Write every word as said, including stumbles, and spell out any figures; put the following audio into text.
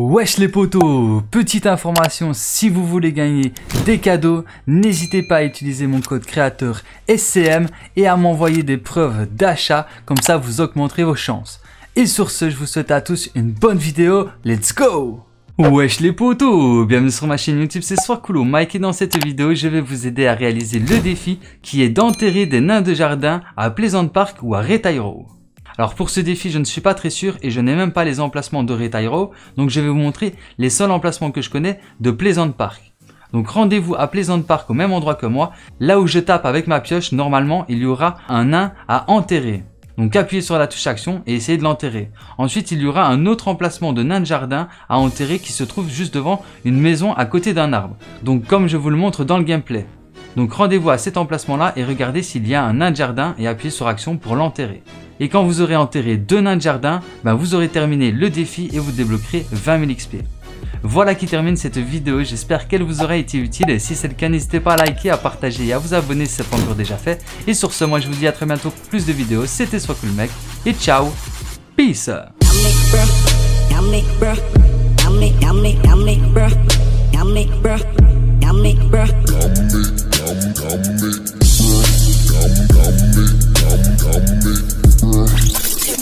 Wesh les potos, petite information, si vous voulez gagner des cadeaux, n'hésitez pas à utiliser mon code créateur S C M et à m'envoyer des preuves d'achat, comme ça vous augmenterez vos chances. Et sur ce, je vous souhaite à tous une bonne vidéo, let's go! Wesh les potos, bienvenue sur ma chaîne YouTube, c'est SoisCoolMec et dans cette vidéo, je vais vous aider à réaliser le défi qui est d'enterrer des nains de jardin à Pleasant Park ou à Retail Row. Alors pour ce défi, je ne suis pas très sûr et je n'ai même pas les emplacements de Retail Row, donc je vais vous montrer les seuls emplacements que je connais de Pleasant Park. Donc rendez-vous à Pleasant Park au même endroit que moi, là où je tape avec ma pioche, normalement il y aura un nain à enterrer. Donc appuyez sur la touche action et essayez de l'enterrer. Ensuite il y aura un autre emplacement de nain de jardin à enterrer qui se trouve juste devant une maison à côté d'un arbre. Donc comme je vous le montre dans le gameplay. Donc rendez-vous à cet emplacement là et regardez s'il y a un nain de jardin et appuyez sur action pour l'enterrer. Et quand vous aurez enterré deux nains de jardin, ben vous aurez terminé le défi et vous débloquerez vingt mille X P. Voilà qui termine cette vidéo, j'espère qu'elle vous aura été utile. Et si c'est le cas, n'hésitez pas à liker, à partager et à vous abonner si ce n'est pas encore déjà fait. Et sur ce, moi je vous dis à très bientôt pour plus de vidéos, c'était SoisCoolMec et ciao, peace!